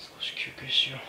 少し休憩しよう。